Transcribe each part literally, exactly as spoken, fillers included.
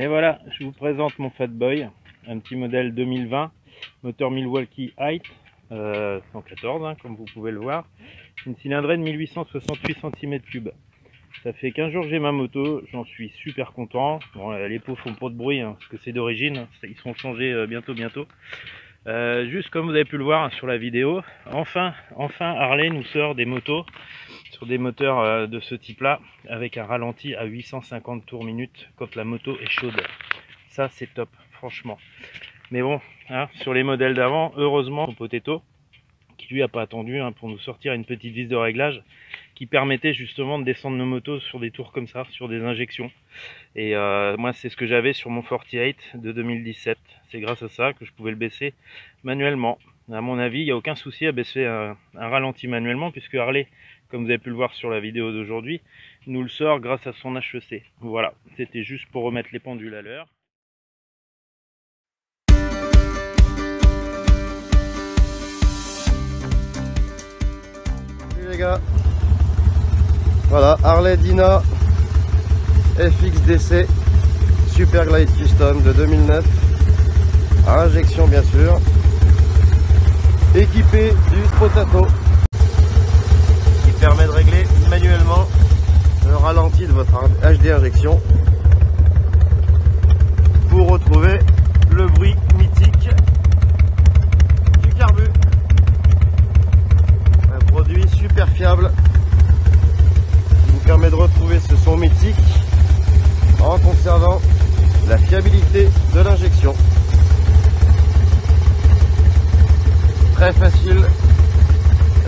Et voilà, je vous présente mon Fatboy, un petit modèle deux mille vingt, moteur Milwaukee Height, euh, cent quatorze, hein, comme vous pouvez le voir, une cylindrée de mille huit cent soixante-huit centimètres cubes. Ça fait quinze jours que j'ai ma moto, j'en suis super content. Bon, les pots font pas de bruit, hein, parce que c'est d'origine, ils seront changés euh, bientôt, bientôt. Euh, juste comme vous avez pu le voir hein, sur la vidéo, enfin, enfin Harley nous sort des motos sur des moteurs euh, de ce type là avec un ralenti à huit cent cinquante tours minute quand la moto est chaude. Ça c'est top franchement, mais bon hein, sur les modèles d'avant, heureusement son Potato qui lui a pas attendu hein, pour nous sortir une petite vis de réglage qui permettait justement de descendre nos motos sur des tours comme ça, sur des injections. Et euh, moi c'est ce que j'avais sur mon quarante-huit de deux mille dix-sept. C'est grâce à ça que je pouvais le baisser manuellement. À mon avis, il n'y a aucun souci à baisser un, un ralenti manuellement, puisque Harley, comme vous avez pu le voir sur la vidéo d'aujourd'hui, nous le sort grâce à son H E C. Voilà, c'était juste pour remettre les pendules à l'heure. Salut les gars, voilà Harley Dyna F X D C Super Glide Custom de deux mille neuf. À injection bien sûr, équipé du Potato qui permet de régler manuellement le ralenti de votre H D injection pour retrouver le bruit mythique du carbu. Un produit super fiable qui vous permet de retrouver ce son mythique en conservant la fiabilité de l'injection. Très facile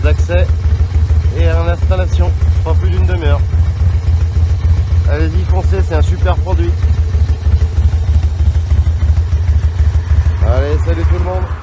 d'accès et à l'installation, pas plus d'une demi-heure. Allez-y, foncez, c'est un super produit. Allez, salut tout le monde.